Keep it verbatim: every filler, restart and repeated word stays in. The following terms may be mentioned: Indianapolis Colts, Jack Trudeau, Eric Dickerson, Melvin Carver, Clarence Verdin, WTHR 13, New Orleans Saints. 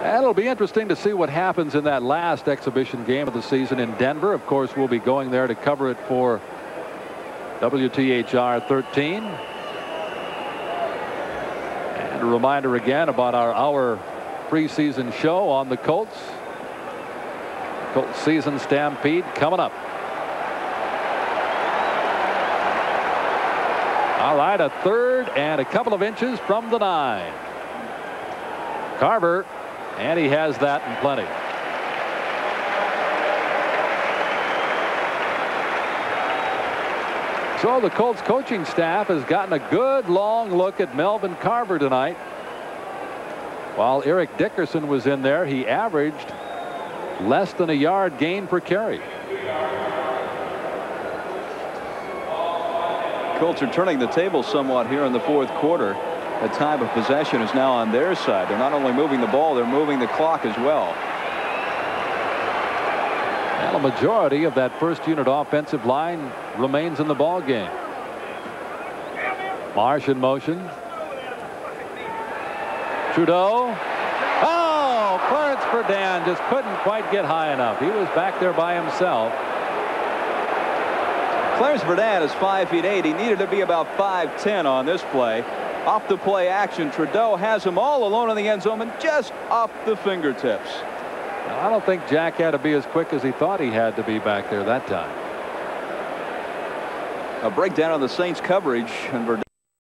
That'll be interesting to see what happens in that last exhibition game of the season in Denver. Of course, we'll be going there to cover it for W T H R thirteen. And a reminder again about our hour preseason show on the Colts. Colts season stampede coming up. All right, a third and a couple of inches from the nine. Carver, and he has that in plenty. So the Colts coaching staff has gotten a good long look at Melvin Carver tonight. While Eric Dickerson was in there, he averaged less than a yard gain per carry. Colts are turning the table somewhat here in the fourth quarter. The time of possession is now on their side. They're not only moving the ball, they're moving the clock as well. Well, a majority of that first unit offensive line remains in the ball game. Marsh in motion. Trudeau. Oh, Clarence Verdin just couldn't quite get high enough. He was back there by himself. Clarence Verdin is five feet eight. He needed to be about five ten on this play. Off the play action, Trudeau has him all alone in the end zone and just off the fingertips. Now, I don't think Jack had to be as quick as he thought he had to be back there that time. A breakdown on the Saints coverage and Verdin.